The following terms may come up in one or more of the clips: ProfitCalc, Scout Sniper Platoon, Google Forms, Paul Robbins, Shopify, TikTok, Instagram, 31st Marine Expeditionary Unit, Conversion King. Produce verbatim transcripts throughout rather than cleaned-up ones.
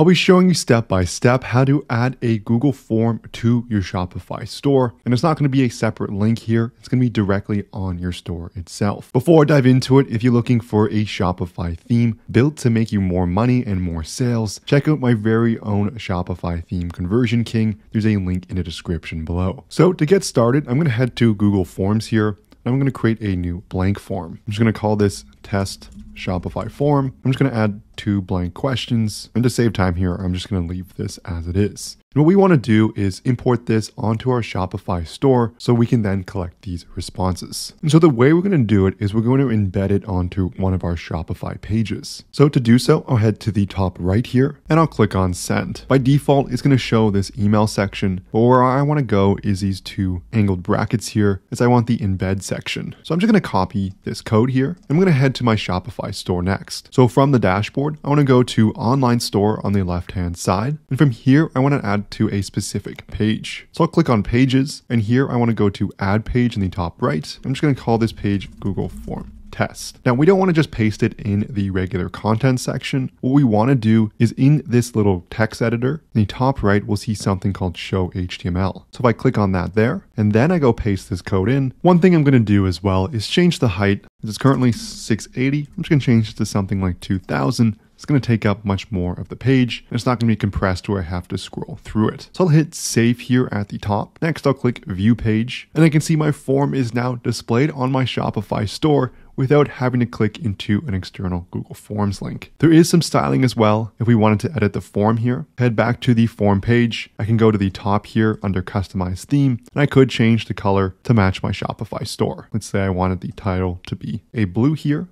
I'll be showing you step by step how to add a Google form to your Shopify store, and it's not going to be a separate link here. It's going to be directly on your store itself. Before I dive into it, if you're looking for a Shopify theme built to make you more money and more sales, check out my very own Shopify theme, Conversion King. There's a link in the description below. So to get started, I'm going to head to Google Forms here. I'm going to create a new blank form. I'm just going to call this test Shopify form. I'm just going to add two blank questions. And to save time here, I'm just going to leave this as it is. And what we want to do is import this onto our Shopify store so we can then collect these responses. And so the way we're going to do it is we're going to embed it onto one of our Shopify pages. So to do so, I'll head to the top right here and I'll click on send. By default, it's going to show this email section, but where I want to go is these two angled brackets here, as I want the embed section. So I'm just going to copy this code here. I'm going to head to my Shopify store next. So from the dashboard, I want to go to online store on the left-hand side. And from here, I want to add to a specific page. So I'll click on pages, and here I want to go to add page in the top right. I'm just going to call this page Google Form test. Now we don't want to just paste it in the regular content section. What we want to do is in this little text editor, in the top right, we'll see something called show H T M L. So if I click on that there, and then I go paste this code in, one thing I'm going to do as well is change the height. It's currently six eighty. I'm just going to change it to something like two thousand. It's going to take up much more of the page, and it's not going to be compressed where I have to scroll through it. So I'll hit save here at the top. Next, I'll click view page, and I can see my form is now displayed on my Shopify store without having to click into an external Google Forms link. There is some styling as well. If we wanted to edit the form here, head back to the form page. I can go to the top here under customize theme, and I could change the color to match my Shopify store. Let's say I wanted the title to be a blue here.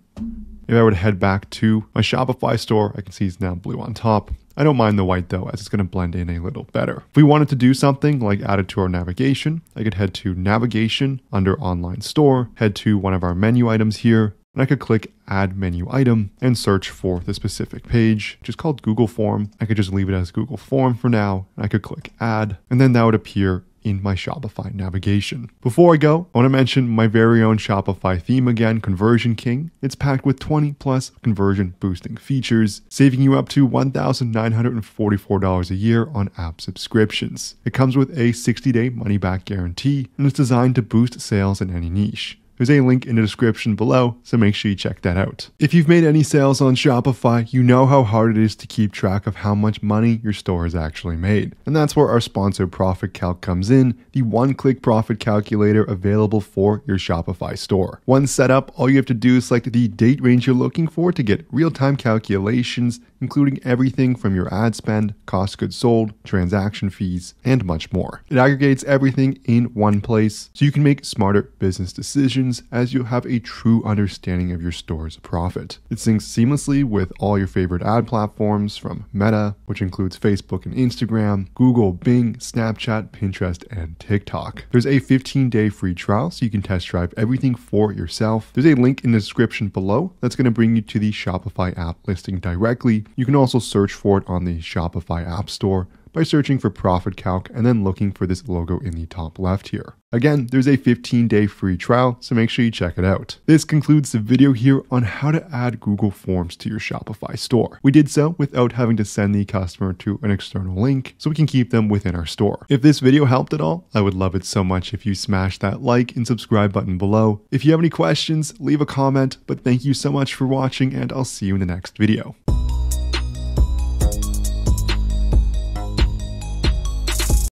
If I were to head back to my Shopify store, I can see it's now blue on top. I don't mind the white though, as it's going to blend in a little better. If we wanted to do something like add it to our navigation, I could head to navigation under online store, head to one of our menu items here, and I could click add menu item and search for the specific page, which is called Google Form. I could just leave it as Google Form for now, and I could click add, and then that would appear in my Shopify navigation. Before I go, I want to mention my very own Shopify theme again, Conversion King. It's packed with twenty plus conversion boosting features, saving you up to one thousand nine hundred forty-four dollars a year on app subscriptions. It comes with a sixty day money back guarantee, and it's designed to boost sales in any niche. There's a link in the description below, so make sure you check that out. If you've made any sales on Shopify, you know how hard it is to keep track of how much money your store has actually made. And that's where our sponsor ProfitCalc comes in, the one-click profit calculator available for your Shopify store. Once set up, all you have to do is select the date range you're looking for to get real-time calculations, including everything from your ad spend, cost of goods sold, transaction fees, and much more. It aggregates everything in one place so you can make smarter business decisions, as you have a true understanding of your store's profit. It syncs seamlessly with all your favorite ad platforms from Meta, which includes Facebook and Instagram, Google, Bing, Snapchat, Pinterest, and TikTok. There's a fifteen day free trial so you can test drive everything for yourself. There's a link in the description below that's going to bring you to the Shopify app listing directly. You can also search for it on the Shopify App Store by searching for ProfitCalc and then looking for this logo in the top left here. Again, there's a fifteen day free trial, so make sure you check it out. This concludes the video here on how to add Google Forms to your Shopify store. We did so without having to send the customer to an external link, so we can keep them within our store. If this video helped at all, I would love it so much if you smash that like and subscribe button below. If you have any questions, leave a comment, but thank you so much for watching, and I'll see you in the next video.